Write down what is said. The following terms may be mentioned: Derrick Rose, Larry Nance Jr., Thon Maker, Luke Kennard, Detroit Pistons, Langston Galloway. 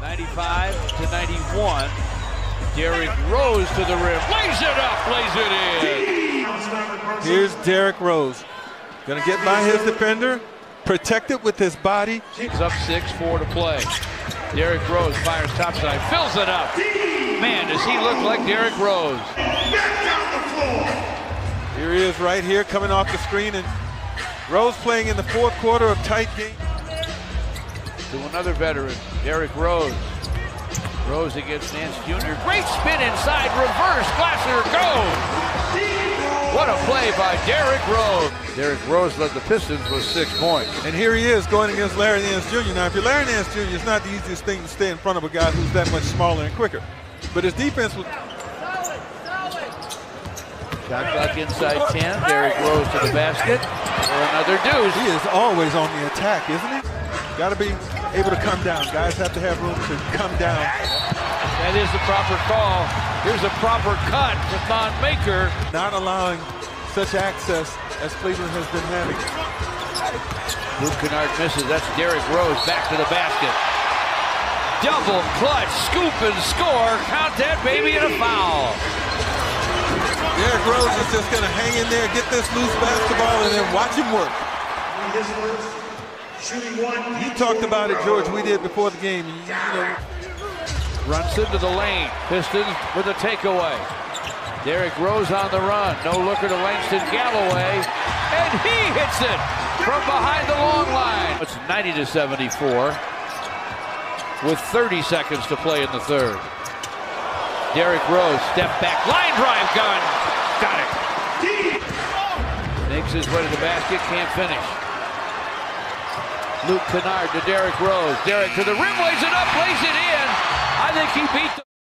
95-91. Derrick Rose to the rim, lays it up, lays it in. Here's Derrick Rose. Gonna get by his defender, protect it with his body. He's up 6-4 to play. Derrick Rose fires topside, fills it up. Man, does he look like Derrick Rose. Here he is right here, coming off the screen, and Rose playing in the fourth quarter of tight game. To another veteran, Derrick Rose. Rose against Nance Jr. Great spin inside, reverse, Glasser goes! What a play by Derrick Rose. Derrick Rose led the Pistons with 6 points. And here he is going against Larry Nance Jr. Now, if you're Larry Nance Jr., it's not the easiest thing to stay in front of a guy who's that much smaller and quicker. But his defense was... Shot clock inside 10, Derrick Rose to the basket for another deuce. He is always on the attack, isn't he? Got to be able to come down. Guys have to have room to come down. That is the proper call. Here's a proper cut for Thon Maker. Not allowing such access as Cleveland has been having. Luke Kennard misses. That's Derrick Rose back to the basket. Double clutch, scoop and score. Count that baby and a foul. Derrick Rose is just going to hang in there, get this loose basketball, and then watch him work. You talked about it, George. We did before the game. Runs into the lane. Pistons with a takeaway. Derrick Rose on the run. No looker to Langston Galloway. And he hits it from behind the long line. It's 90-74 with 30 seconds to play in the third. Derrick Rose, step back. Line drive gun. Got it. Makes his way to the basket. Can't finish. Luke Kennard to Derrick Rose. Derrick to the rim, lays it up, lays it in. I think he beat the...